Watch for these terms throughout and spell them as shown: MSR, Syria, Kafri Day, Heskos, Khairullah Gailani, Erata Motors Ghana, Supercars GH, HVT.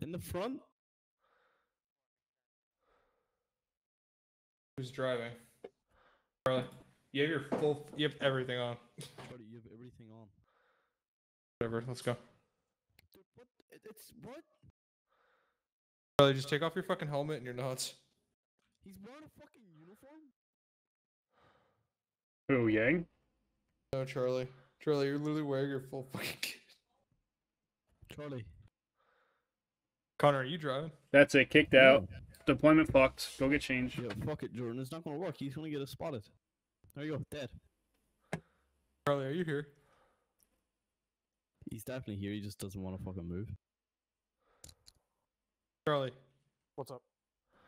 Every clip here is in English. In the front? Who's driving? Charlie, you have your full, you have everything on. Charlie, you have everything on. Whatever, let's go. Dude, what? It's, what? Charlie, just take off your fucking helmet and your nuts. He's wearing a fucking uniform? Who, Yang? No, Charlie. Charlie, you're literally wearing your full fucking kit. Charlie. Connor, are you driving? That's it, kicked out. Yeah. Deployment fucked. Go get changed. Yeah, fuck it, Jordan. It's not gonna work. He's gonna get us spotted. There you go. Dead. Charlie, are you here? He's definitely here. He just doesn't want to fucking move. Charlie. What's up?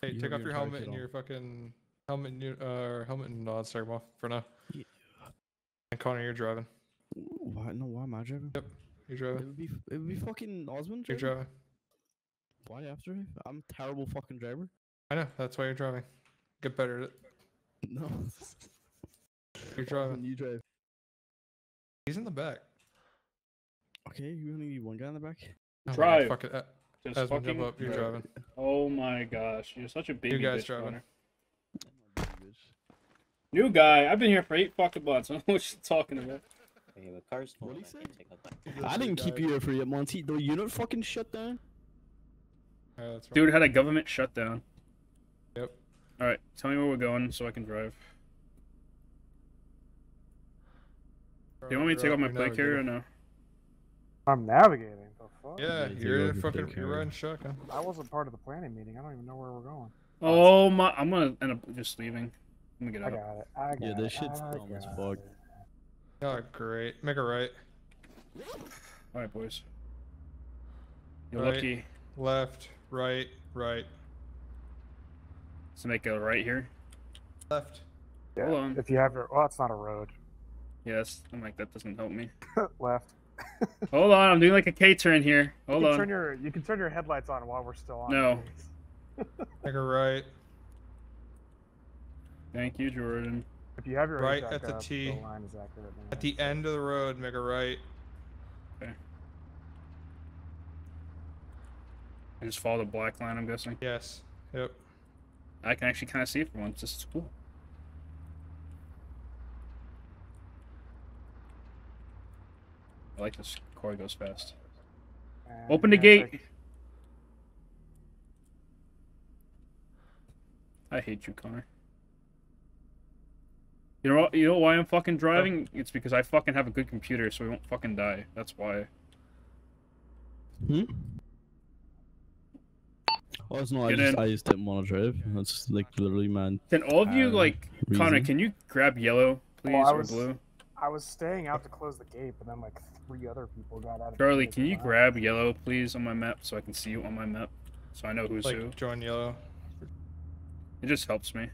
Hey, you take off your helmet and your fucking helmet and helmet and nods. Take them off for now. Yeah. And Connor, you're driving. Why? No, why am I driving? Yep, you're driving. It would be fucking Osmond driving. You're driving. Why after me? I'm a terrible fucking driver. I know, that's why you're driving. Get better at it. No. You're driving. You drive. He's in the back. Okay, you only need one guy in the back. Oh, drive. Fuck it. Just fucking up. You're driving. Oh my gosh, you're such a baby. You guys bitch driving. Bitch. New guy. I've been here for 8 fucking months. I don't know what you're talking about. Hey, the car's full. What do you say? I didn't keep you here for 8 months. The unit fucking shut down. Yeah, dude had a government shutdown. Yep. Alright, tell me where we're going so I can drive. Do you want me to take off my plate carrier or no? I'm navigating, the fuck? Yeah, you're fucking riding shotgun. I wasn't part of the planning meeting, I don't even know where we're going. Oh my, I'm gonna end up just leaving. I'm gonna get out. I got it, I got it. Yeah, this shit's dumb as fuck. Oh, great. Make a right. Alright, boys. You're lucky. Left. Right, right. So make a right here. Left. Yeah, hold on. If you have your, well, it's not a road. Yes, I'm like that doesn't help me. Left. Hold on, I'm doing like a K turn here. Hold on. You can turn your headlights on while we're still on. No. Make a right. Thank you, Jordan. If you have your right at the T, the line is accurate, at the end of the road, make a right. Okay. I just follow the black line, I'm guessing. Yes. Yep. I can actually kind of see it for once. This is cool. I like this car goes fast. And open the gate! Like... I hate you, Connor. You know why I'm fucking driving? Oh. It's because I fucking have a good computer, so we won't fucking die. That's why. Hmm? Oh, it's not. I just didn't want to drive. That's like literally, man. Can all of you like reason. Connor? Can you grab yellow, please, well, or blue? I was staying out to close the gate, but then like 3 other people got out. Charlie, can you grab yellow, please, on my map so I can see you on my map, so I know who's like, who. Join yellow. It just helps me.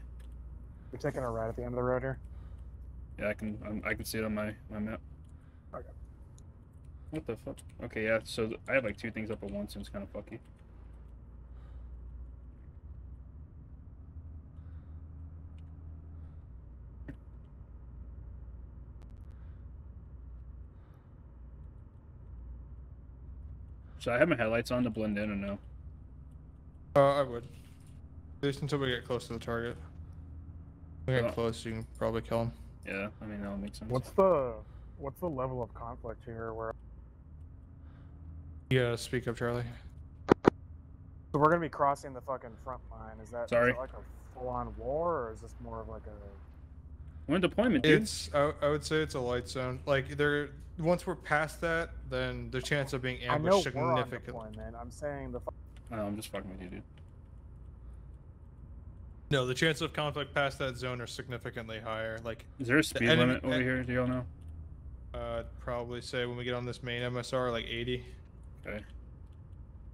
You're taking a ride at the end of the road here. Yeah, I can see it on my map. Okay. What the fuck? Okay, yeah. So I have like 2 things up at once, and it's kind of fucky. So I have my headlights on to blend in or no? I would. At least until we get close to the target. If we get close, you can probably kill him. Yeah, I mean, that'll make sense. What's the level of conflict here? Where? Yeah, speak up, Charlie. So we're gonna be crossing the fucking front line. Is that like a full-on war, or is this more of like a... We're in deployment, dude. I would say it's a light zone. Like, they're... Once we're past that, then the chance of being ambushed significantly. I'm saying the. No, I'm just fucking with you, dude. No, the chance of conflict past that zone are significantly higher. Like, is there a speed limit over here? Do y'all know? I'd probably say when we get on this main MSR, like 80. Okay.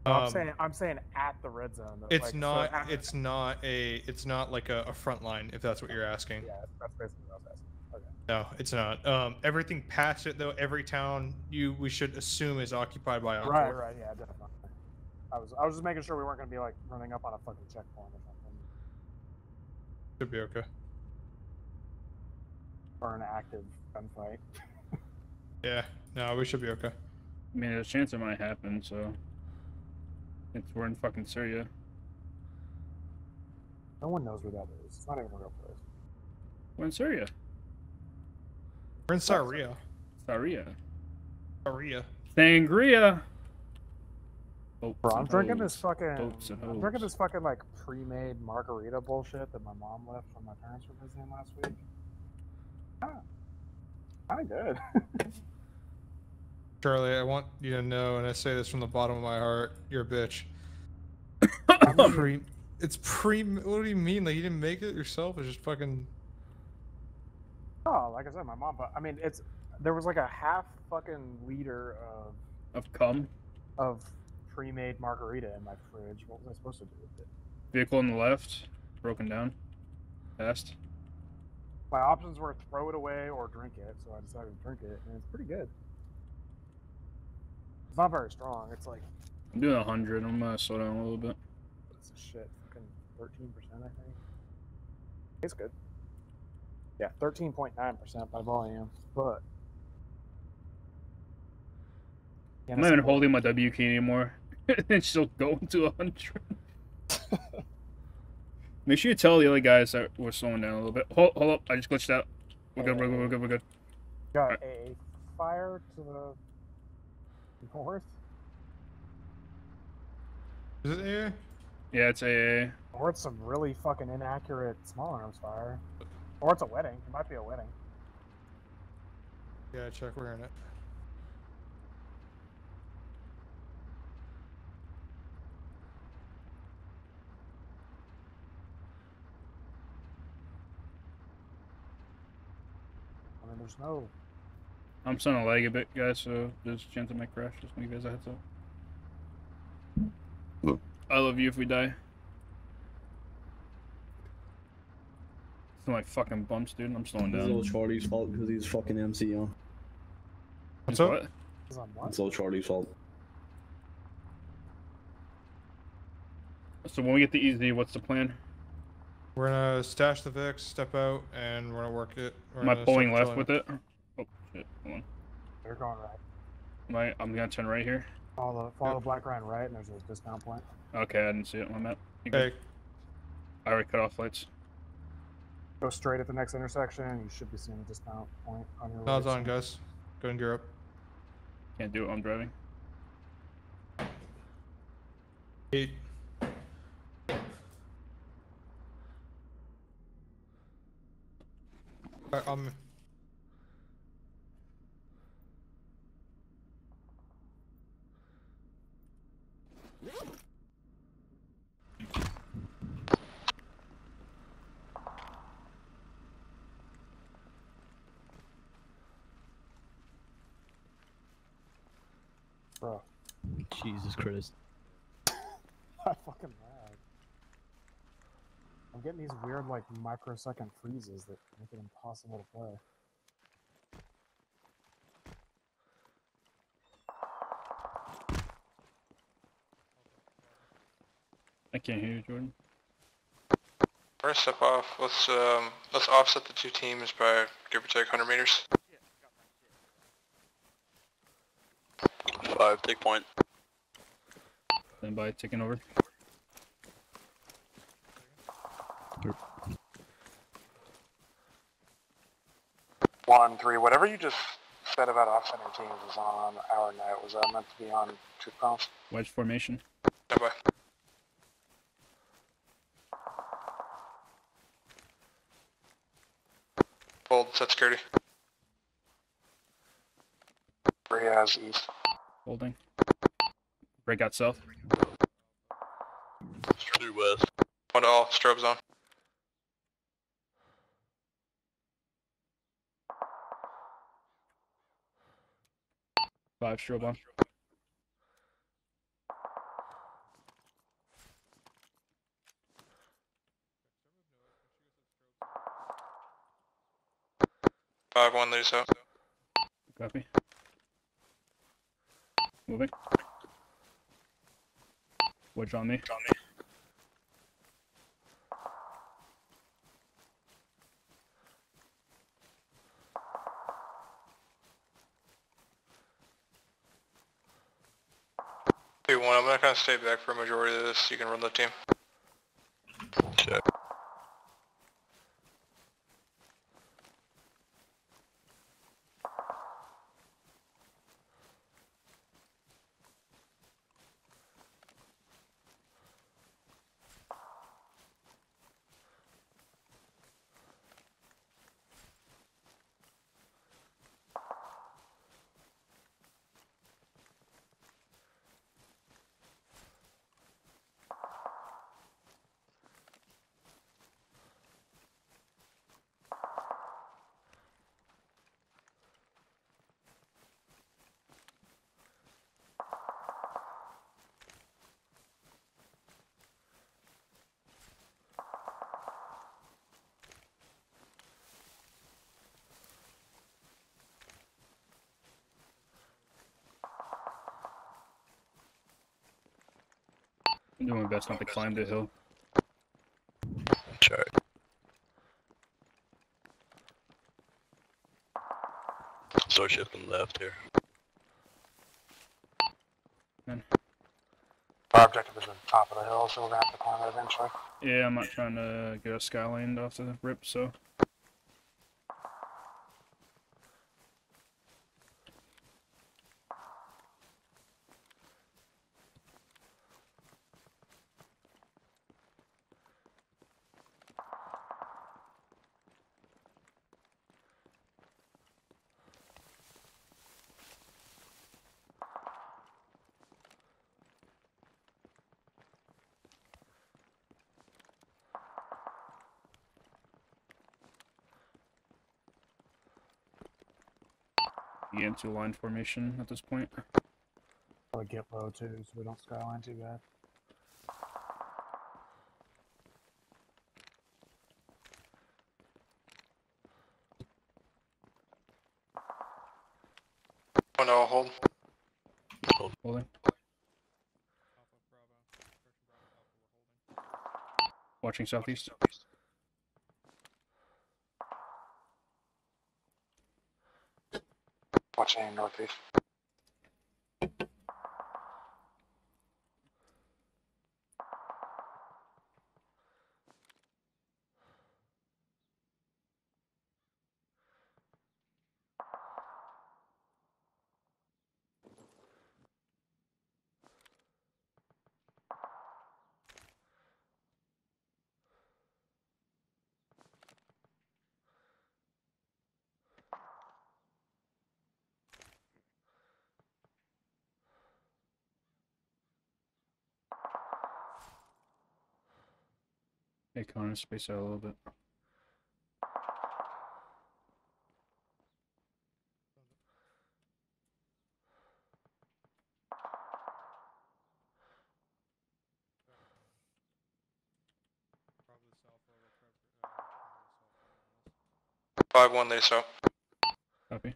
I'm saying at the red zone. Though. It's like, not. So it's not like a front line. If that's what you're asking. Yeah, that's basically what I was asking. No, it's not. Everything past it, though, every town we should assume is occupied by October. Right, right, yeah, definitely. I was just making sure we weren't gonna be like running up on a fucking checkpoint or something. Should be okay. Or an active gunfight. Yeah, no, we should be okay. I mean, there's a chance it might happen, so. Since we're in fucking Syria. No one knows where that is. It's not even a real place. We're in Syria. We're in Saria. Saria. Sangria. Bro, I'm drinking this fucking, like pre-made margarita bullshit that my mom left when my parents were visiting last week. I'm good. Charlie, I want you to know, and I say this from the bottom of my heart, you're a bitch. What do you mean? Like, you didn't make it yourself? It's just fucking. Oh, like I said, my mom. I mean, it's there was like a half fucking liter of cum of pre-made margarita in my fridge. What was I supposed to do with it? Vehicle on the left, broken down, fast. My options were throw it away or drink it, so I decided to drink it, and it's pretty good. It's not very strong. It's like I'm doing 100. I'm gonna slow down a little bit. It's a shit, fucking 13%, I think. It's good. Yeah, 13.9% by volume, but. I'm not even holding my WK anymore. It's still going to 100. Make sure you tell the other guys that we're slowing down a little bit. Hold up, I just glitched out. We're good, we're good. Got right. A fire to the north. Is it AA? Yeah, it's AA. Or it's some really fucking inaccurate small arms fire. Or it's a wedding. It might be a wedding. Yeah, check, we're in it. There's no. I'm starting to lag a bit, guys, so there's a chance I might crash. Just give you guys a heads up. I love you if we die. It's like fucking bumps, dude. I'm slowing down. It's all Charlie's fault because he's fucking MC on. What's up? What? It's all Charlie's fault. So when we get the easy, what's the plan? We're gonna stash the Vix, step out, and we're gonna work it. Am I pulling left with it? Oh shit, hold on. They're going right. I'm gonna turn right here. Follow the black line right, and there's a dismount point. Okay, I didn't see it on the map. Hey. I already cut off lights. Go straight at the next intersection, you should be seeing a dismount point on your right. Cloud's on, guys. Go and gear up. Can't do it, I'm driving. 8. Bro. Jesus Christ. I fucking laugh. I'm getting these weird, like, microsecond freezes that make it impossible to play. I can't hear you, Jordan. First step off. Let's offset the two teams by give or take 100 meters. 5, take point. Stand by, taking over. Sure. 1, 3, whatever you just said about off-center teams was on our net. Was that meant to be on 2 pounds? Wedge formation. Bye-bye. Hold, set security. 3 has east. Holding. Breakout south. 2 west. 1 to all, strobe zone. Strobe on. Five, 1, loose out. Copy. Moving. Wedge on me. 2-1, I'm going to kind of stay back for a majority of this. You can run the team. Check. I'm doing my best not to climb the hill. Check. Start shifting left here. Our objective is at the top of the hill, so we're gonna have to climb it eventually. Yeah, I'm not trying to get a skyline off the rip, so. Get into line formation at this point. Probably get low too, so we don't skyline too bad. Oh no, hold. Holding. Watching southeast. Watching northeast. Hey Connor, space out a little bit. Probably south. 5-1, they south. Copy.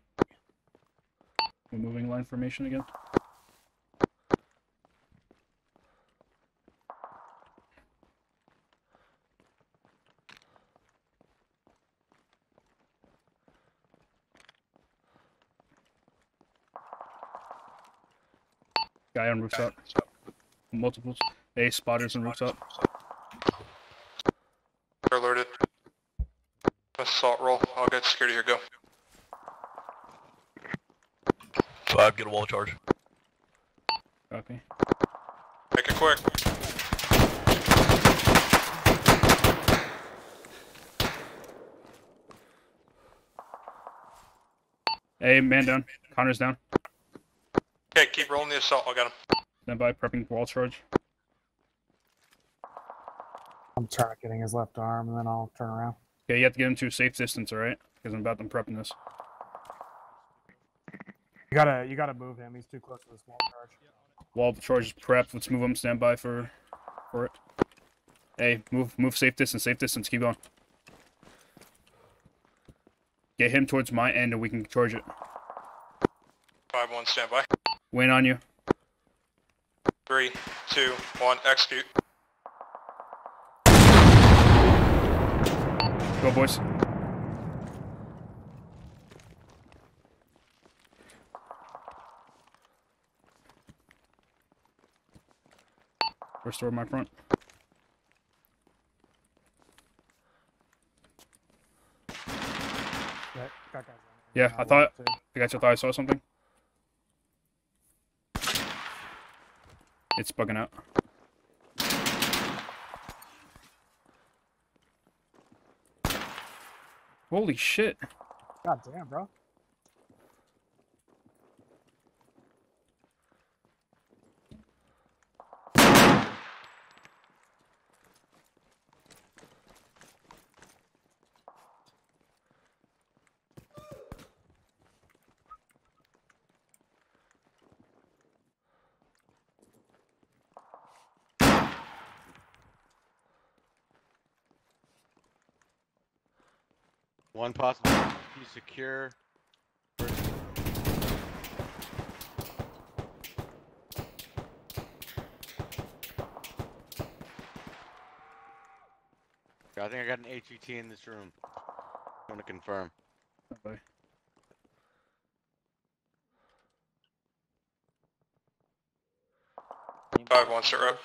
We're moving line formation again. Guy on rooftop. Multiples. They spotters on rooftop. They're alerted. Assault roll. I'll get security here. Go. 5, get a wall charge. Copy. Make it quick. Hey, man down. Connor's down. Okay, keep rolling the assault, I got him. Stand by, prepping wall charge. I'm targeting his left arm, and then I'll turn around. Okay, you have to get him to a safe distance, alright? Because I'm about them prepping this. You gotta move him, he's too close to this wall charge. Wall charge is prepped, let's move him, stand by for it. Hey, move safe distance, keep going. Get him towards my end and we can charge it. 5-1, stand by. Win on you. 3, 2, 1, execute. Go, boys. Restore my front. Yeah, I thought I saw something. It's bugging out. Holy shit. God damn, bro. One possible. He's secure. I think I got an HET in this room. I'm gonna confirm. Okay. Five wants to up.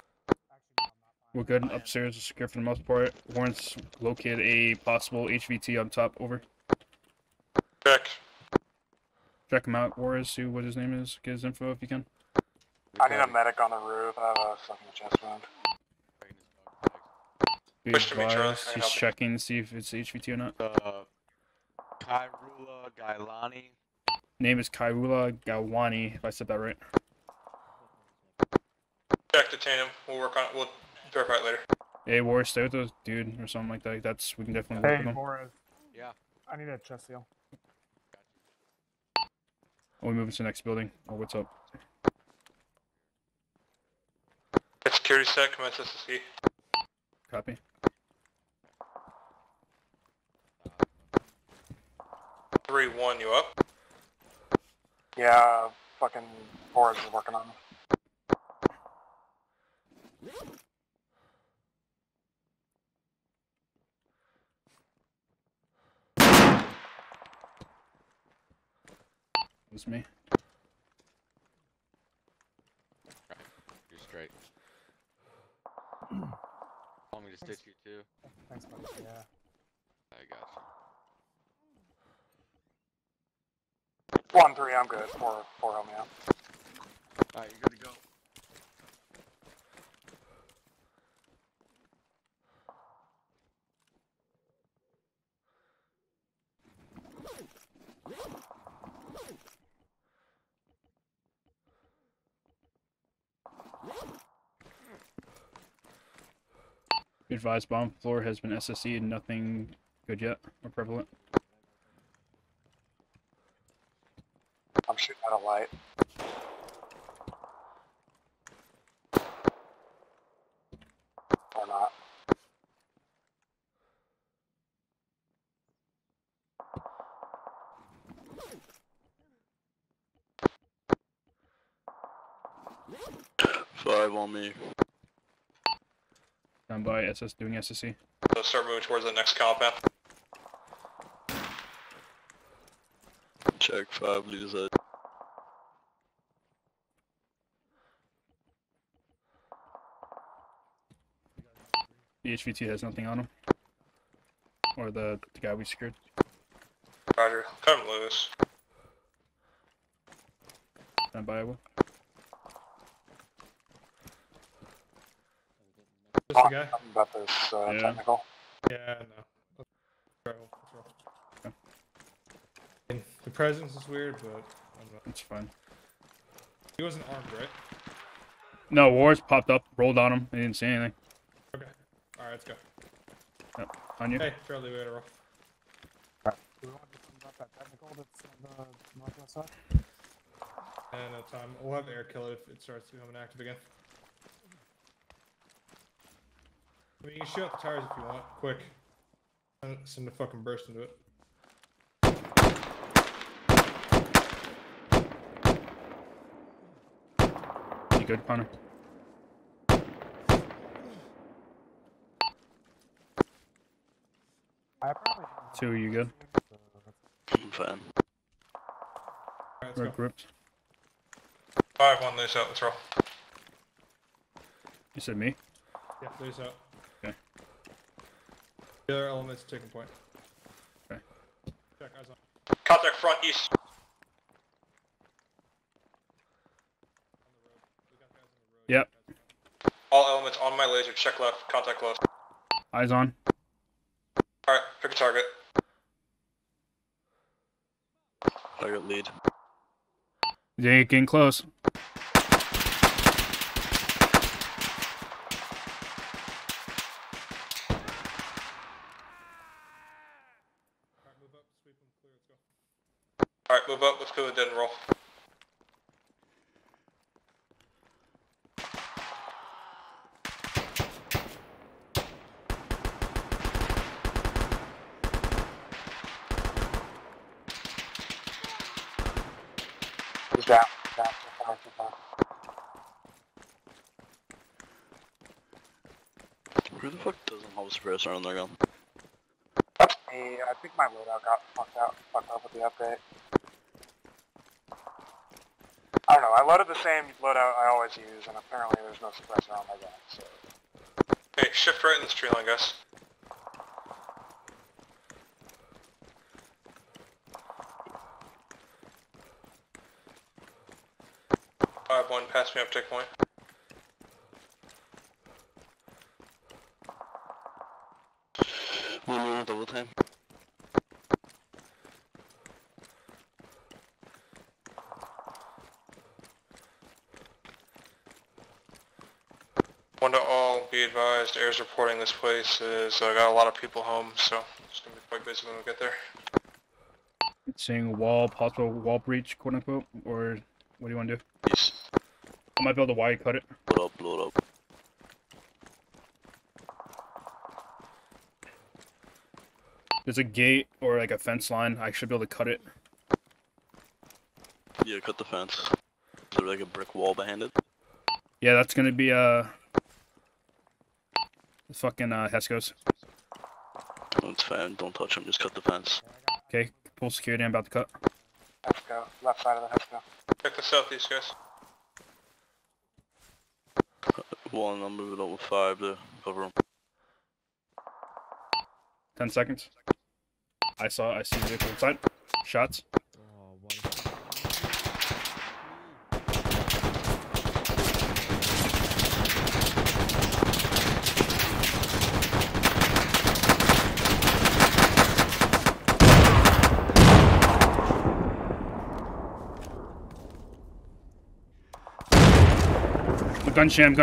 We're good. Upstairs is secure for the most part. Warrants locate a possible HVT up top. Over. Check. Check him out, Warrants. See what his name is. Get his info if you can. I need a medic on the roof. I have a fucking chest wound. Push advised, to me, Charlie. He's checking to see if it's HVT or not. Khairullah Gailani. Name is Khairullah Gailani, if I said that right. Check, detain him. We'll work on it. We'll verify it later. Hey, Warris, stay with those dude or something like that. That's, we can definitely work with Warris. Yeah. I need a chest seal. Oh, we're moving to the next building. Oh, what's up? Security set, commence SSC. Copy. Three-one, you up? Yeah, fucking Warris is working on me. It was me. You're straight. Want me to stitch you too? Thanks, buddy. Yeah. I got you. 1-3, I'm good. 4-4, help me out. Alright, you're good to go. Advised, bomb floor has been SSC and nothing good yet or prevalent. I'm shooting at a light. Or not. Five on me. Done by SS doing SSC. So start moving towards the next compound. Check 5, lose it. The HVT has nothing on him. Or the guy we secured. Roger, come loose. Done by Iowa. Oh, guy? About this, yeah. Technical. Yeah, no. That's rough. That's rough. Okay. The presence is weird, but I'm not. It's fine. He wasn't armed, right? No, Wars popped up, rolled on him. He didn't see anything. Okay. All right, let's go. Yep. On you. Hey, Charlie, we gotta roll. All right. Do we want to do about that technical that's on the northwest side? And no time. We'll have air kill it if it starts becoming active again. I mean, you can shoot out the tires if you want, quick. Send a fucking burst into it. You good, Connor? Two, are you good? I'm fine. Right, we're go. Grouped. 5-1, loose out, let's roll. You said me? Yeah, there's out. Okay. The other element's taking point. Okay. Check, eyes on. Contact front east. On the road. We got guys on the road. Yep. All elements on my laser. Check left. Contact left. Eyes on. Alright, pick a target. Target lead. They're getting close. Alright, move up, let's go ahead and roll. Who the fuck doesn't hold suppressor on their gun? Hey, I think my loadout got fucked up with the update. I don't know, I loaded the same loadout I always use, and apparently there's no suppressor on my gun, so... Hey, shift right in this tree line, guys. One, pass me up, take point. One double time. One to all, be advised, air's reporting this place is, I got a lot of people home, so it's gonna be quite busy when we get there. It's saying wall, possible wall breach, quote unquote, or what do you want to do? Yes. I might be able to wire cut it. Blow it up. There's a gate or like a fence line. I should be able to cut it. Yeah, cut the fence. Is there like a brick wall behind it? Yeah, that's gonna be the fucking Heskos. That's fine. Don't touch them. Just cut the fence. Okay, pull security. I'm about to cut. Hesko, left side of the Hesko. Check the southeast, guys. One, I'm moving up with 5 to cover him. 10 seconds. I see the vehicle inside. Shots. Oh, what a... Gun jam.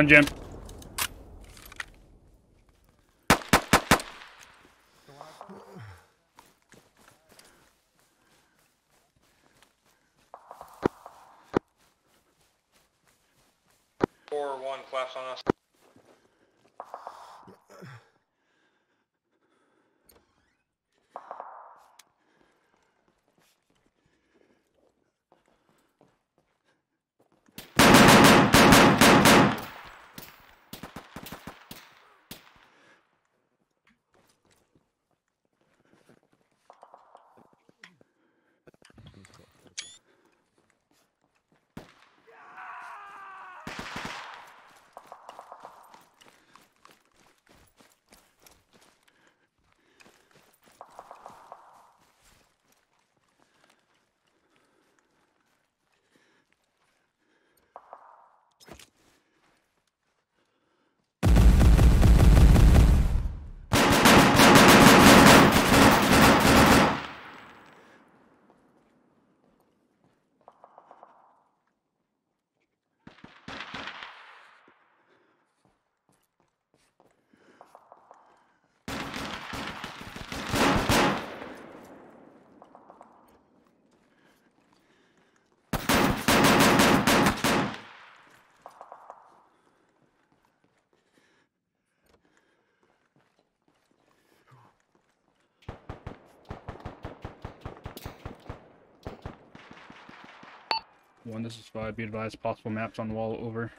One, this is 5, be advised, possible maps on the wall over.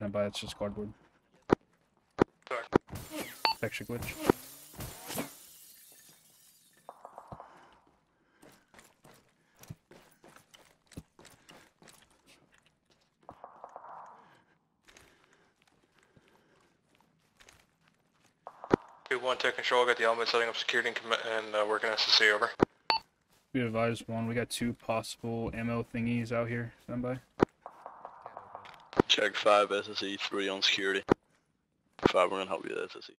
And by it's just cardboard. Sorry. Texture glitch. 2-1, take control, got the element setting up security and working SCC, over. We advised one, we got two possible ammo thingies out here, stand by. Check 5, SSE 3 on security. 5, we're gonna help you with SSE.